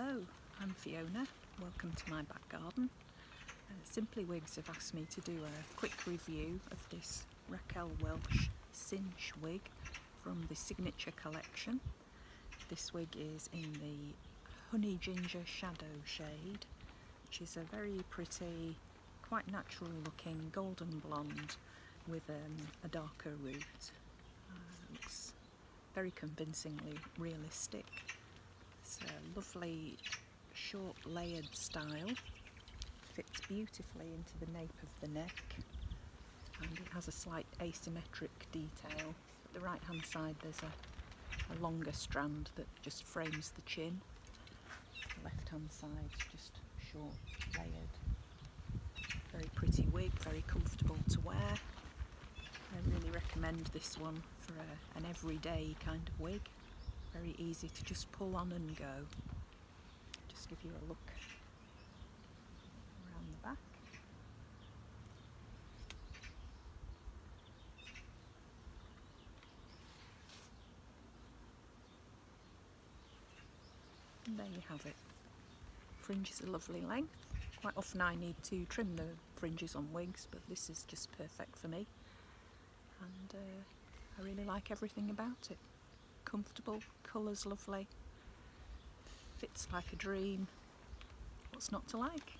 Hello, I'm Fiona. Welcome to my back garden. Simply Wigs have asked me to do a quick review of this Raquel Welch Cinch wig from the Signature Collection. This wig is in the Honey Ginger Shadow Shade, which is a very pretty, quite natural looking golden blonde with a darker root. Looks very convincingly realistic. It's a lovely short layered style, fits beautifully into the nape of the neck, and it has a slight asymmetric detail. At the right hand side there's a longer strand that just frames the chin, the left hand side's just short layered. Very pretty wig, very comfortable to wear. I really recommend this one for an everyday kind of wig. Very easy to just pull on and go. Just give you a look around the back. And there you have it. Fringe is a lovely length. Quite often I need to trim the fringes on wigs, but this is just perfect for me. And I really like everything about it. Comfortable, colours lovely, fits like a dream. What's not to like?